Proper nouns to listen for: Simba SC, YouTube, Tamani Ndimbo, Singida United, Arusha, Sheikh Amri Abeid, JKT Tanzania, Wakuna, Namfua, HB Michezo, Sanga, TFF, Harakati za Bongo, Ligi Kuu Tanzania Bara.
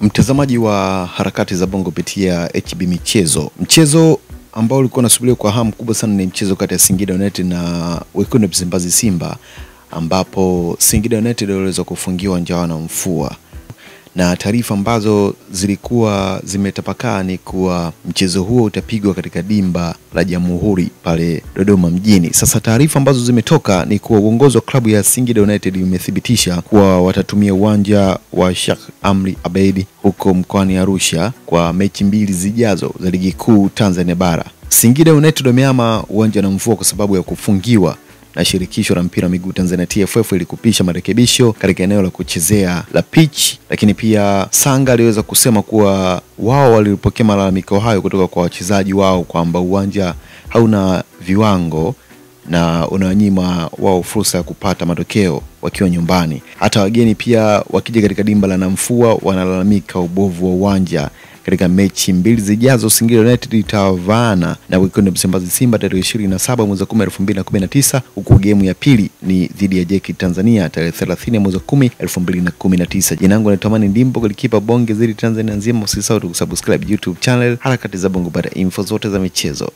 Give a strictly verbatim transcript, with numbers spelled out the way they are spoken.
Mtazamaji wa harakati za Bongo kupitia H B Michezo. Mchezo ambao ulikuwa unasubiriwa kwa hamu kubwa sana ni mchezo kati ya Singida United na Wakuna Msimbazi Simba, ambapo Singida United waliweza kufungiwa njaa na Namfua. Na taarifa ambazo zilikuwa zimetapakaa ni kuwa mchezo huo utapigwa katika dimba la Jamhuri pale Dodoma mjini. Sasa taarifa ambazo zimetoka ni kuwa uongozi wa klabu ya Singida United umethibitisha kuwa watatumia uwanja wa Sheikh Amri Abeid huko mkoani Arusha kwa mechi mbili zijazo za Ligi Kuu Tanzania Bara. Singida United wamehama uwanja na Namfua kwa sababu ya kufungiwa na shirikisho la mpira miguu Tanzania T F F ilikupisha marekebisho katika eneo la kuchezea la pitch, lakini pia Sanga aliweza kusema kuwa wao walipokea malalamiko hayo kutoka kwa wachezaji wao kwamba uwanja hauna viwango na unawanyima wao fursa ya kupata matokeo wakiwa nyumbani. Hata wageni pia wakija katika dimba la Namfua wanalalamika ubovu wa uwanja. Katika mechi mbili zijazo Singida United itavana na Wakuna Msimbazi Simba tarehe ishirini na saba mwezi wa kumi elfu mbili na kumi na tisa, huku game ya pili ni dhidi ya J K T Tanzania tarehe thelathini mwezi wa kumi elfu mbili na kumi na tisa. Jina langu ni Tamani Ndimbo, golikipa bonge zili Tanzania nzima. Usisahau kusubscribe YouTube channel Harakati za Bongo baada info zote za michezo.